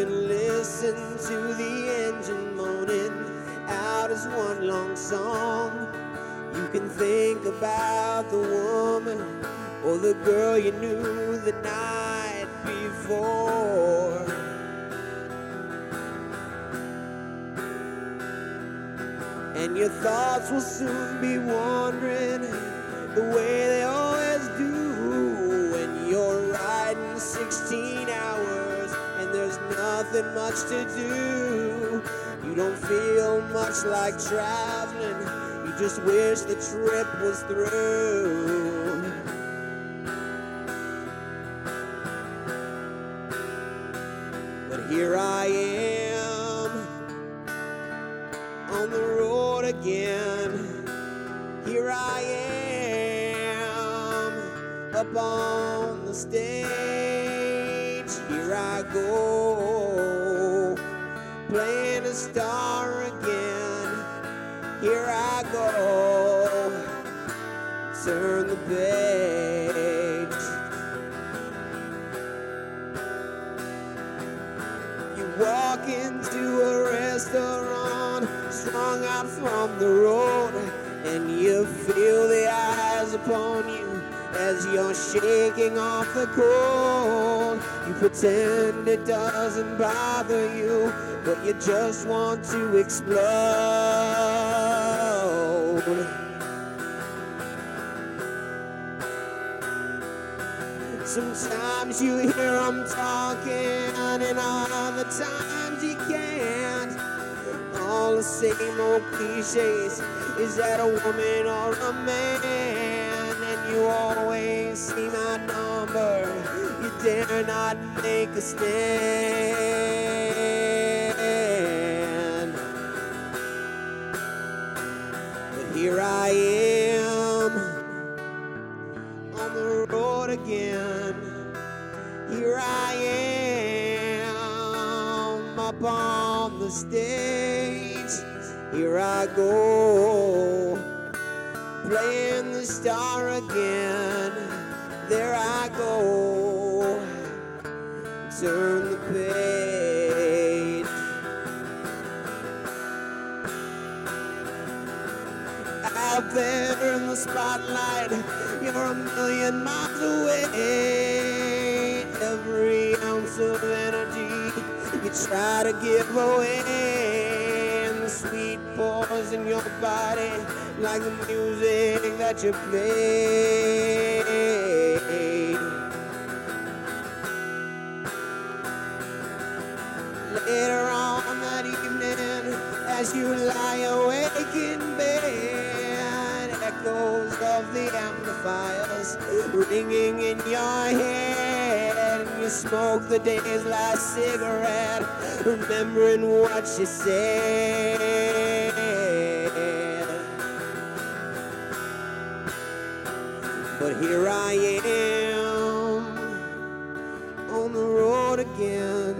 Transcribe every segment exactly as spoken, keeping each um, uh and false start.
can listen to the engine moaning out as one long song. You can think about the woman or the girl you knew the night before. And your thoughts will soon be wandering the way they always do when you're riding sixteen hours and there's nothing much to do. You don't feel much like traveling, you just wish the trip was through. But here I am on the road again. Here I am up on the stage. Here I go playing a star again. Here I go, turn the page. You walk into a restaurant strung out from the road, and you feel the eyes upon you as you're shaking off the cold. You pretend it doesn't bother you, but you just want to explode. Sometimes you hear them talking, and other times you can't. All the same old cliches. Is that a woman or a man? And you always see my number. You dare not make a stand. But here I am on the road again. Here I am up on the stage. Here I go, playing the star again. There I go, turn the page. Out there in the spotlight, you're a million miles away. Every ounce of energy you try to give away. Sweet pause in your body, like the music that you play. Later on that evening, as you lie awake in bed, echoes of the amplifiers ringing in your head. You smoke the day's last cigarette, remembering what you said. But here I am on the road again.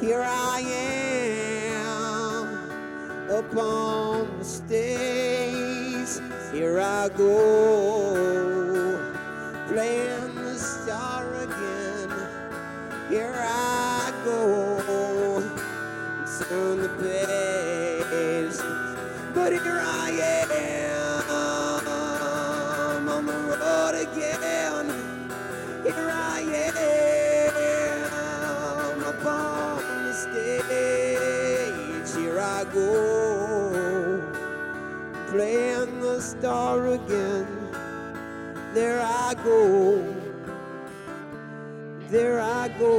Here I am up on the stage. Here I go playing the star again. Here I go, turn the page. But here I am on the road again. Here I am up on the stage. Here I go playing the star again. There I go, there I go.